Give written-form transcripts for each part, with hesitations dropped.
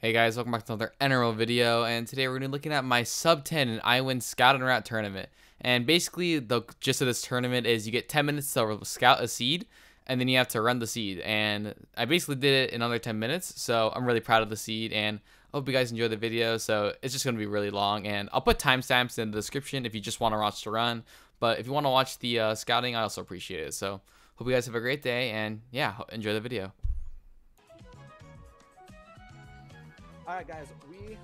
Hey guys, welcome back to another nEmerald video, and today we're going to be looking at my sub 10 in iWin Scout and Route Tournament. And basically the gist of this tournament is you get 10 minutes to scout a seed, and then you have to run the seed. And I basically did it in under 10 minutes, so I'm really proud of the seed, and I hope you guys enjoy the video. So it's just going to be really long, and I'll put timestamps in the description if you just want to watch the run. But if you want to watch the scouting, I also appreciate it. So hope you guys have a great day, and yeah, enjoy the video. Alright guys, we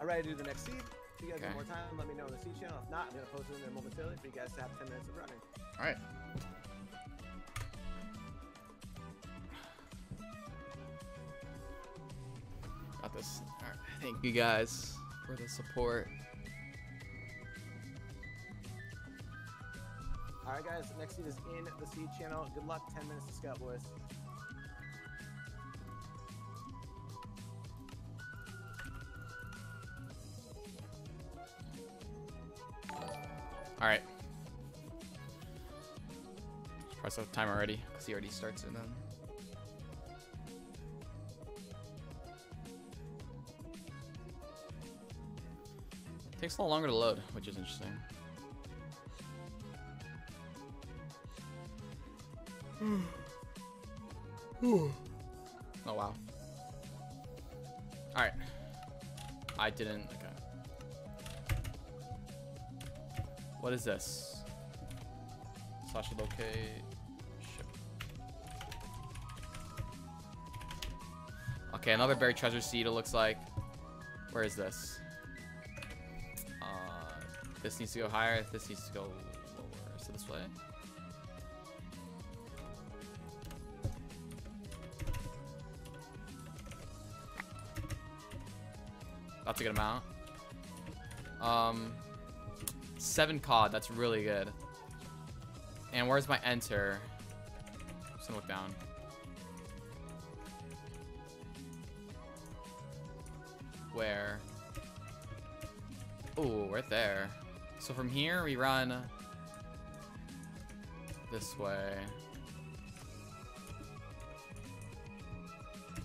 are ready to do the next seed. If you guys have more time, let me know in the seed channel. If not, I'm going to post it in there momentarily for you guys to have 10 minutes of running. Alright. Got this. Alright, thank you guys for the support. Alright guys, next seed is in the seed channel. Good luck, 10 minutes to scout, boys. All right. Just press out time already, because he already starts in them. Takes a little longer to load, which is interesting. Oh wow. All right. I didn't. Okay. What is this? Slash locate. Shit. Okay, another buried treasure seed, it looks like. Where is this? This needs to go higher, this needs to go lower. So this way. That's a good amount. 7 cod, that's really good. And where's my enter? I'm just gonna look down. Where? Ooh, right there. So from here, we run this way.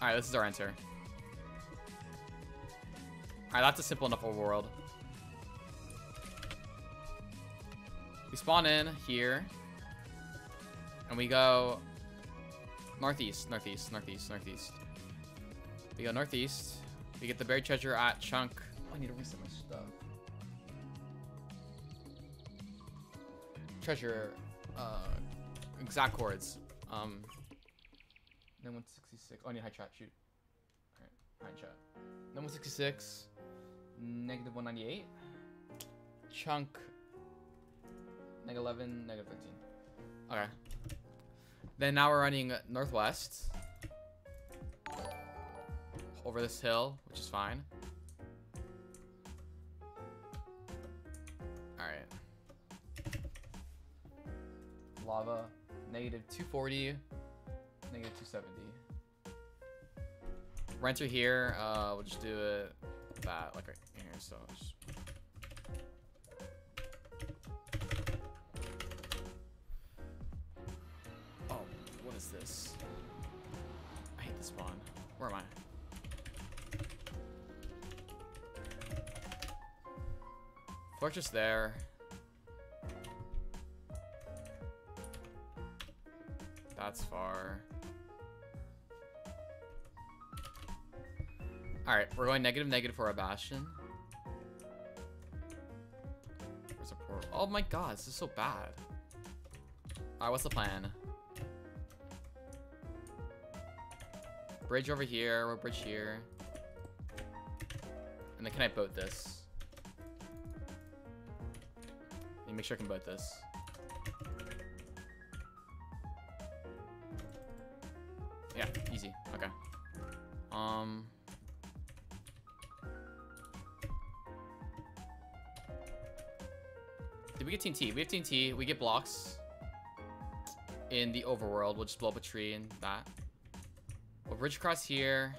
All right, this is our enter. All right, that's a simple enough overworld. We spawn in here, and we go northeast, northeast, northeast, northeast. We go northeast. We get the buried treasure at chunk. Oh, I need to reset my stuff. Treasure, exact chords. Then 166. Oh, I need high chat. Shoot. All right, high chat. Then 166. Negative 198. Chunk. Negative 11, negative 13. Okay. Then now we're running northwest. Over this hill, which is fine. Alright. Lava. Negative 240. Negative 270. Run through here. We'll just do it that, like right here. So just this. I hate this spawn. Where am I? Fortress there. That's far. Alright, we're going negative, negative for a bastion. Where's a portal? Oh my god, this is so bad. Alright, what's the plan? Bridge over here, we'll bridge here. And then can I boat this? Let me make sure I can boat this. Yeah, easy, okay. Did we get TNT? We have TNT, we get blocks. In the overworld, we'll just blow up a tree and that. We'll bridge across here.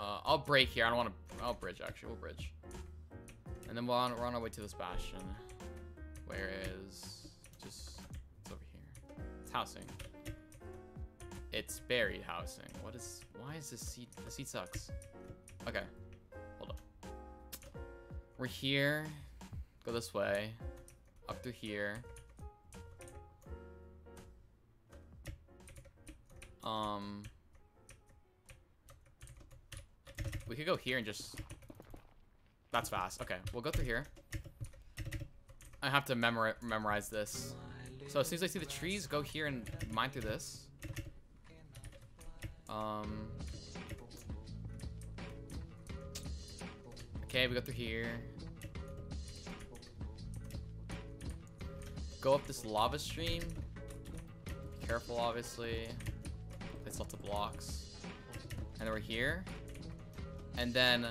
I'll break here. I don't want to. I'll bridge, actually. We'll bridge. And then we're on our way to this bastion. Where is. Just. It's over here. It's housing. It's buried housing. What is. Why is this seat? The seat sucks. Okay. Hold up. We're here. Go this way. Up through here. We could go here and just... That's fast. Okay, we'll go through here. I have to memorize this. So as soon as I see the trees, go here and mine through this. Okay, we go through here. Go up this lava stream. Be careful, obviously. There's lots of blocks. And then we're here. And then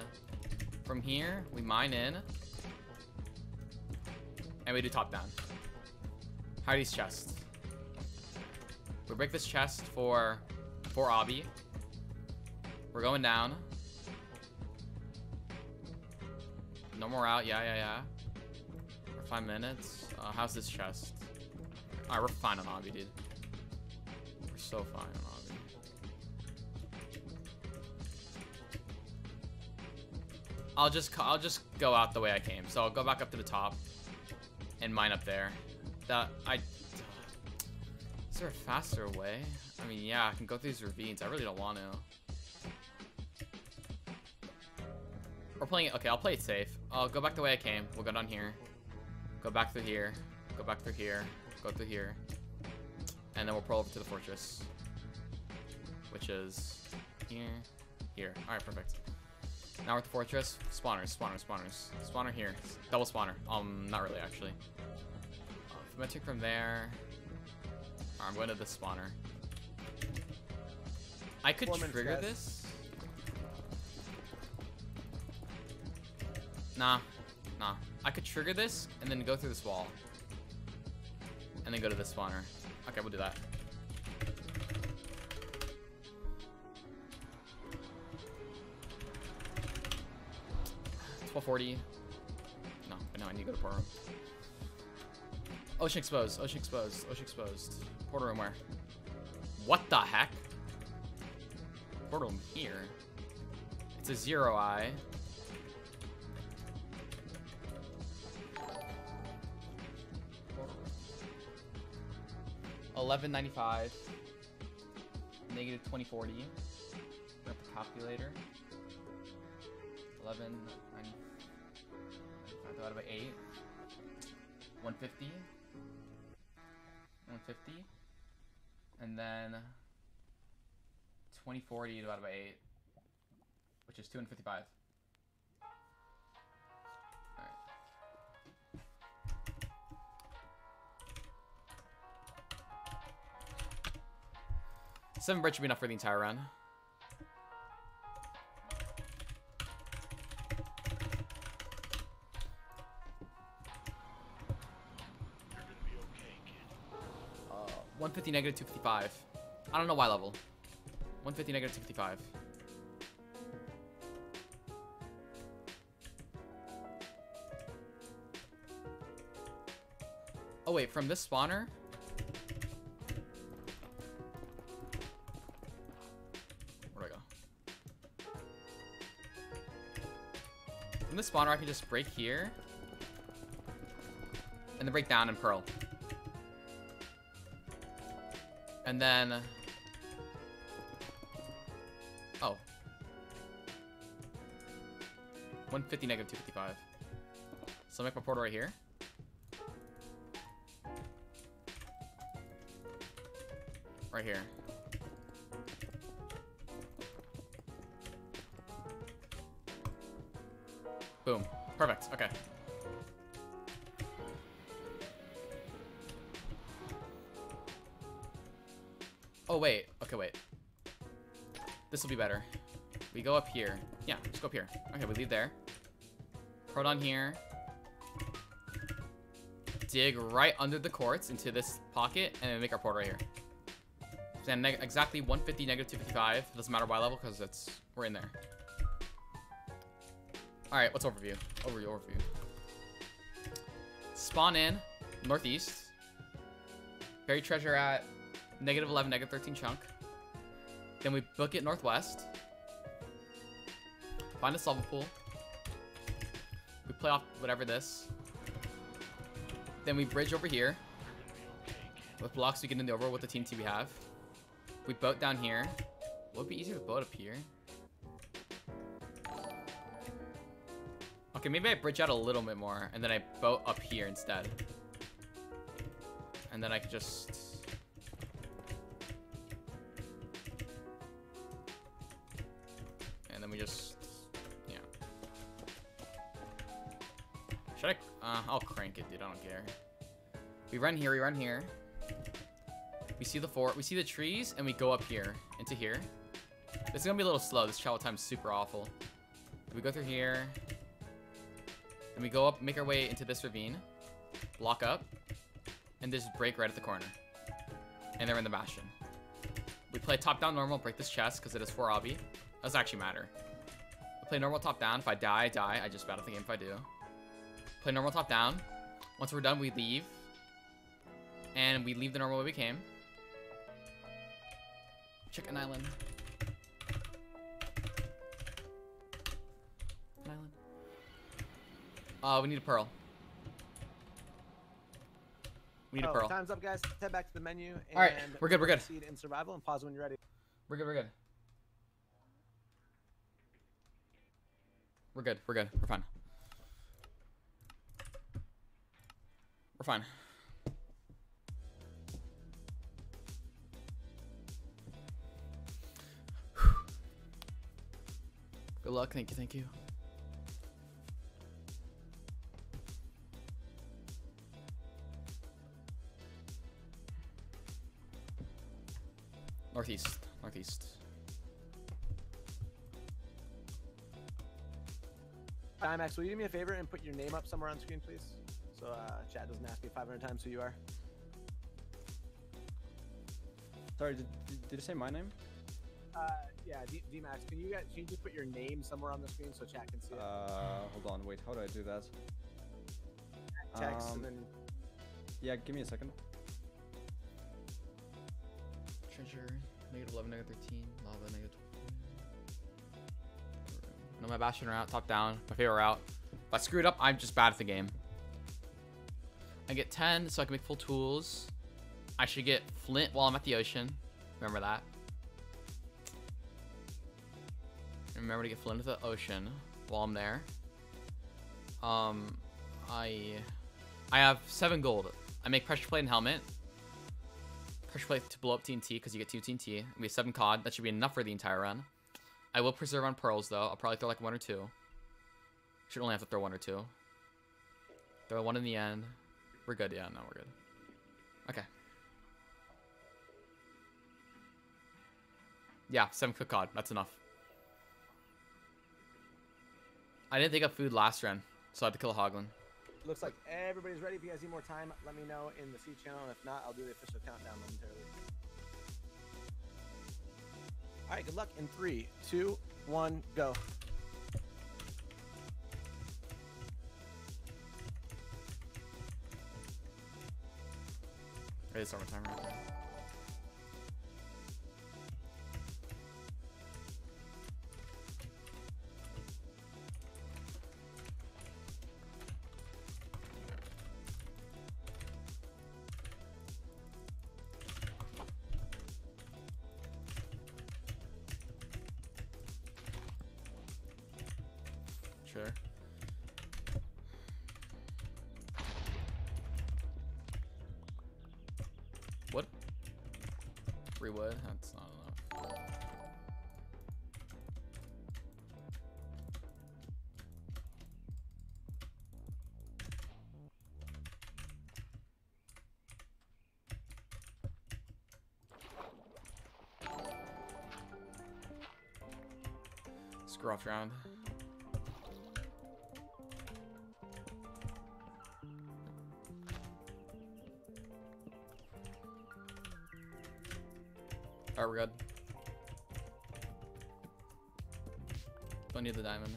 from here, we mine in. And we do top down. Heidi's chest. We break this chest for Obby. We're going down. No more out. Yeah. For 5 minutes. How's this chest? Alright, we're fine on Obby, dude. We're so fine on Obby. I'll just go out the way I came. So I'll go back up to the top and mine up there. Is there a faster way? I mean, yeah, I can go through these ravines. I really don't want to. We're playing it. Okay, I'll play it safe. I'll go back the way I came. We'll go down here. Go back through here. Go back through here. Go through here. And then we'll pull over to the fortress, which is here, here. All right, perfect. Now we're at the fortress. Spawners. Spawner here. Double spawner. Not really, actually. I'm gonna take from there. Right, I'm going to the spawner. I could trigger this. Nah. I could trigger this and then go through this wall. And then go to the spawner. Okay, we'll do that. $12.40. No, but now I need to go to port room. Ocean exposed. Port room where? What the heck? Port room here. It's a 0i. $11.95. Negative 2040. We're at the calculator. 11.95 divided by 8. 150, and then 2040 divided by 8, which is 255. All right. $7 should be enough for the entire run. $150 negative 255. I don't know why level. $150 negative 255. Oh wait, from this spawner? Where'd I go? From this spawner I can just break here. And then break down and pearl. And then, oh, 150 negative 255. So I'll make my portal right here. Right here. Boom, perfect, okay. Oh, wait. Okay, wait. This will be better. We go up here. Yeah, let's go up here. Okay, we leave there. Prod on here. Dig right under the quartz into this pocket, and then make our port right here. Then exactly 150, negative 255. Doesn't matter by level, because it's we're in there. All right, what's overview? Overview. Spawn in, northeast. Bury treasure at... Negative 11, negative 13 chunk. Then we book it northwest. Find a solve pool. We play off whatever this. Then we bridge over here. With blocks, we get in the overworld with the team T we have. We boat down here. What would be easier to boat up here? Okay, maybe I bridge out a little bit more, and then I boat up here instead. And then I could just... And then we just... Yeah. Should I... I'll crank it, dude. I don't care. We run here. We run here. We see the fort. We see the trees, and we go up here. Into here. This is gonna be a little slow. This travel time's super awful. We go through here. And we go up, make our way into this ravine. Block up. And just break right at the corner. And they're in the bastion. We play top-down normal, break this chest, because it is 4 obby. Doesn't actually matter. I play normal top-down. If I die, I die. I just battle the game if I do. Play normal top-down. Once we're done, we leave. And we leave the normal way we came. Check an island. An island. We need a pearl. We need a pearl. Time's up, guys. Head back to the menu. And all right, we're good. We're good. Proceed in survival and pause when you're ready. We're good. We're good. We're good. We're good. We're fine. We're fine. Whew. Good luck. Thank you. Thank you. Northeast. Northeast. D-Max, will you do me a favor and put your name up somewhere on screen, please? So chat doesn't ask me 500 times who you are. Sorry, did it say my name? Yeah, D-Max, can you just put your name somewhere on the screen so chat can see it? Hold on, wait, how do I do that? Text and then... Yeah, give me a second. Treasure, -11, -13, lava, -12. No, my bastion route, top down, my favorite route. If I screw it up, I'm just bad at the game. I get 10, so I can make full tools. I should get flint while I'm at the ocean. Remember that. And remember to get flint at the ocean while I'm there. I have 7 gold. I make pressure plate and helmet. Pressure plate to blow up TNT because you get 2 TNT. We have 7 COD. That should be enough for the entire run. I will preserve on pearls though. I'll probably throw like 1 or 2. Should only have to throw 1 or 2. Throw 1 in the end. We're good. Yeah, no, we're good. Okay. Yeah, 7 cook COD. That's enough. I didn't think of food last run, so I had to kill a hoglin. Looks like everybody's ready. If you guys need more time, let me know in the C channel. And if not, I'll do the official countdown momentarily. All right, good luck in 3, 2, 1, go. Ready to start my timer. What? 3 wood? That's not enough. Screw off round. Alright, we're good. Don't need the diamond.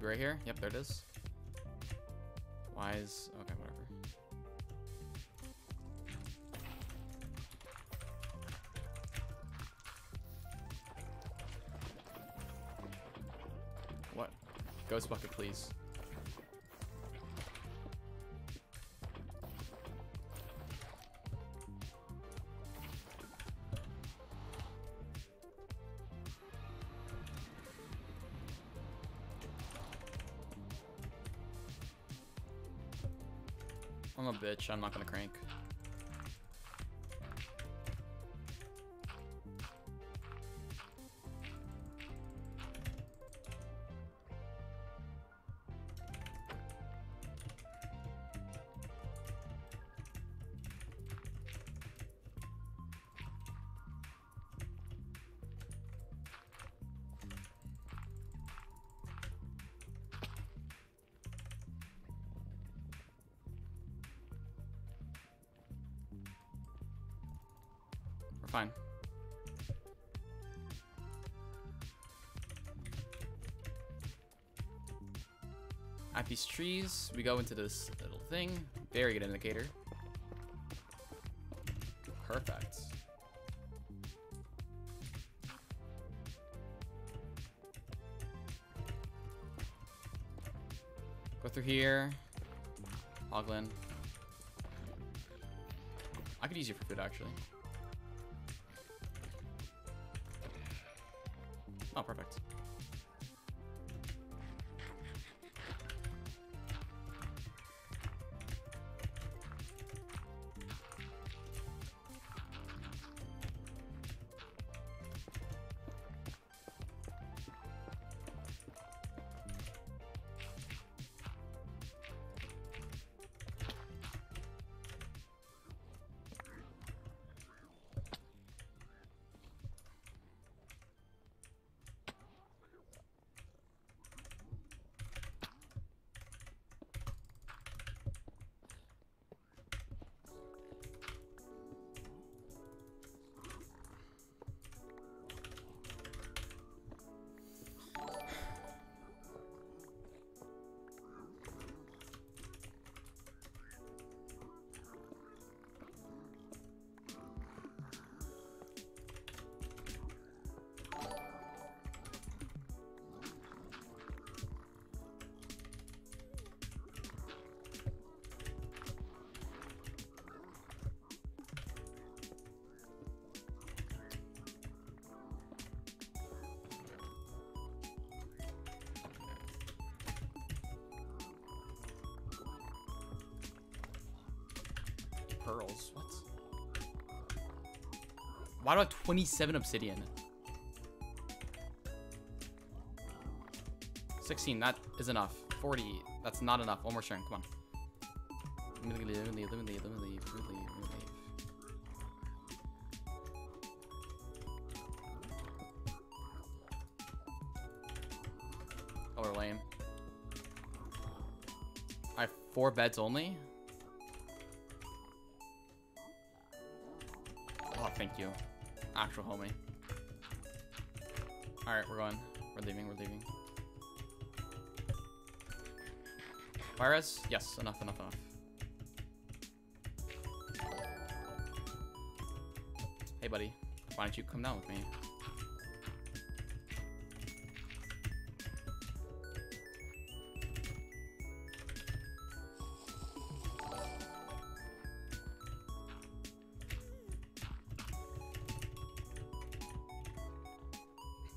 Should be right here. Yep, there it is. Why is... okay, whatever. What? Ghost bucket, please. I'm a bitch, I'm not gonna crank. Fine. At these trees, we go into this little thing. Very good indicator. Perfect. Go through here. Hoglin. I could use you for food, actually. Oh, perfect. Pearls. What? Why do I have 27 obsidian? 16. That is enough. 40. That's not enough. One more string. Come on. Let me leave. Oh, we're lame. I have 4 beds only. Thank you, actual homie. All right, we're going. We're leaving. Virus? Yes, enough. Hey, buddy, why don't you come down with me?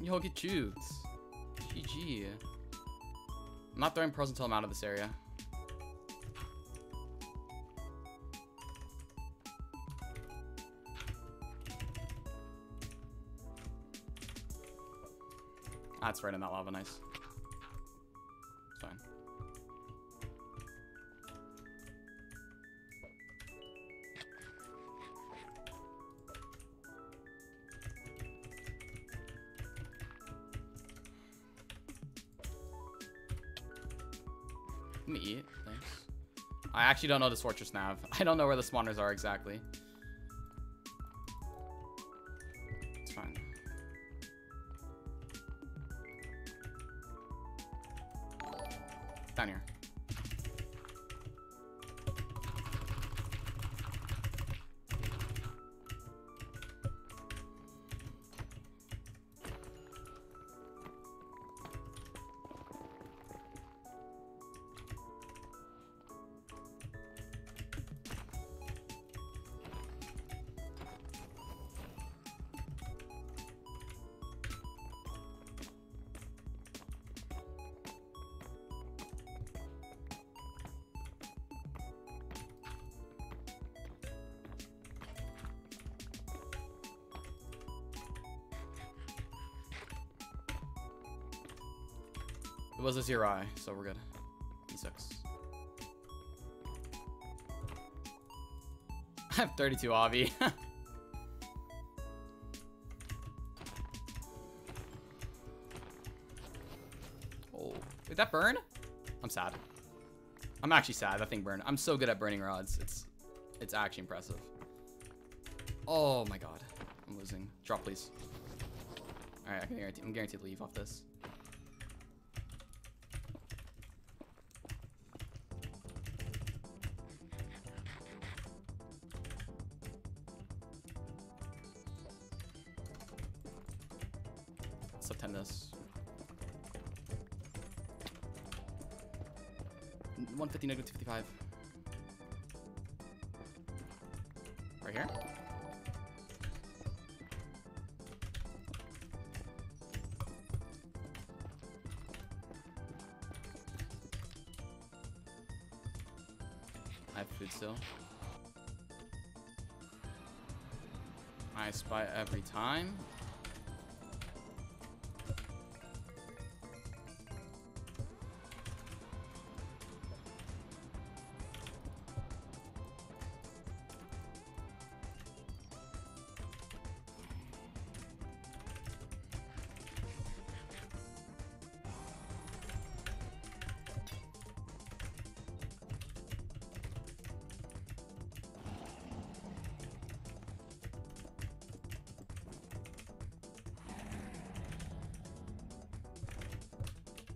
Yo, get jutes. GG. I'm not throwing pearls until I'm out of this area. That's right in that lava, nice. It's fine. Let me eat. Thanks. I actually don't know this fortress nav. I don't know where the spawners are exactly. It's fine. Down here. It was a 0i, so we're good. E6. I have 32 Avi. Oh, did that burn? I'm sad. I'm actually sad. That thing burned. I'm so good at burning rods. It's actually impressive. Oh my god, I'm losing. Drop, please. All right, I'm guaranteed to leave off this. This 150 negative 255 right here. I have food still. I spy every time.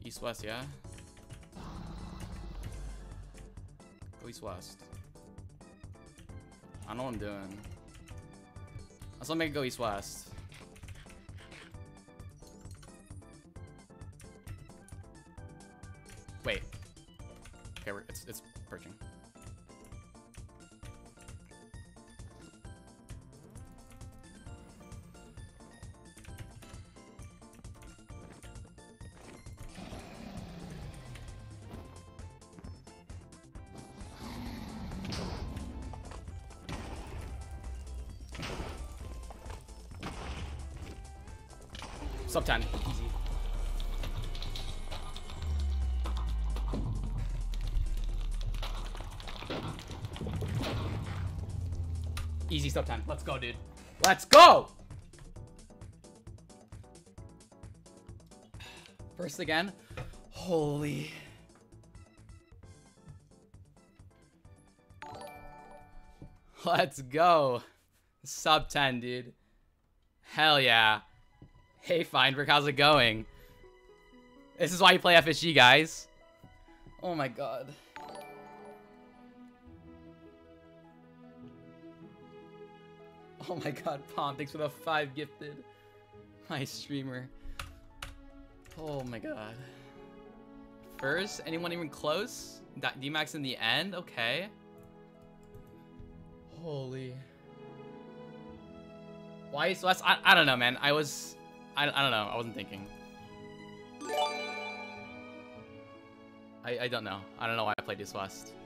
East west, yeah. Go east west. I know what I'm doing. Let's not make it go east west. Wait. Okay, it's perching. Sub 10. Easy. Easy sub 10. Let's go, dude. Let's go! First again. Holy. Let's go. Sub 10, dude. Hell yeah. Hey Feinberg, how's it going? This is why you play FSG, guys. Oh my god. Oh my god, Pomp, thanks for the 5 gifted. My streamer. Oh my god. First, anyone even close? D-Max in the end? Okay. Holy. Why is less? I don't know, man. I don't know. I wasn't thinking. I don't know. I don't know why I played East West.